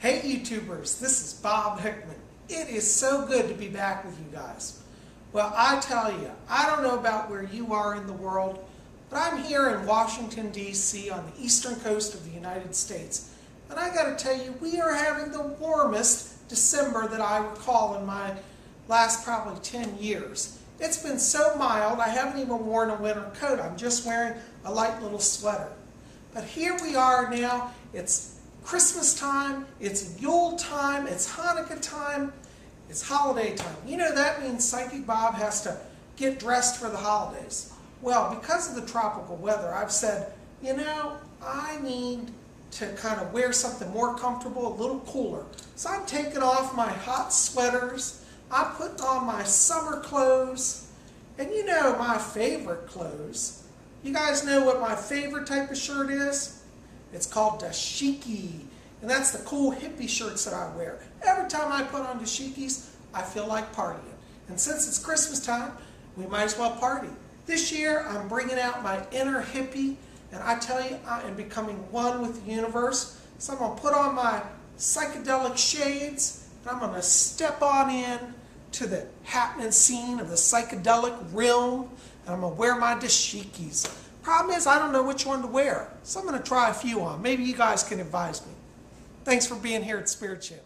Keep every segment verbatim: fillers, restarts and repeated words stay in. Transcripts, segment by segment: Hey YouTubers, this is Bob Hickman. It is so good to be back with you guys. Well, I tell you, I don't know about where you are in the world, but I'm here in Washington, D C on the eastern coast of the United States. And I gotta tell you, we are having the warmest December that I recall in my last probably ten years. It's been so mild, I haven't even worn a winter coat. I'm just wearing a light little sweater. But here we are now. It's Christmas time, it's Yule time, it's Hanukkah time, it's holiday time. You know, that means Psychic Bob has to get dressed for the holidays. Well, because of the tropical weather, I've said, you know, I need to kind of wear something more comfortable, a little cooler. So I'm taking off my hot sweaters, I'm putting on my summer clothes, and you know my favorite clothes. You guys know what my favorite type of shirt is? It's called Dashiki, and that's the cool hippie shirts that I wear. Every time I put on Dashikis, I feel like partying. And since it's Christmas time, we might as well party. This year, I'm bringing out my inner hippie, and I tell you, I am becoming one with the universe. So I'm going to put on my psychedelic shades, and I'm going to step on in to the happening scene of the psychedelic realm, and I'm going to wear my Dashikis. Problem is, I don't know which one to wear, so I'm going to try a few on. Maybe you guys can advise me. Thanks for being here at Spirit Channel.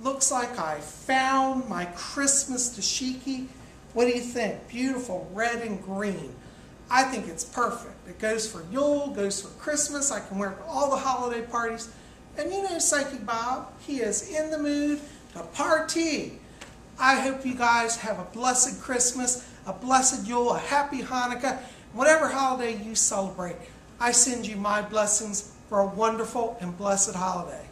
Looks like I found my Christmas dashiki. What do you think? Beautiful red and green. I think it's perfect. It goes for Yule, goes for Christmas. I can wear it for all the holiday parties. And you know Psychic Bob, he is in the mood to party. I hope you guys have a blessed Christmas, a blessed Yule, a happy Hanukkah, whatever holiday you celebrate. I send you my blessings for a wonderful and blessed holiday.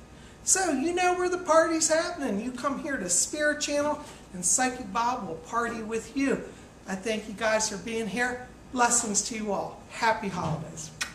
So you know where the party's happening. You come here to Spirit Channel and Psychic Bob will party with you. I thank you guys for being here. Blessings to you all. Happy holidays.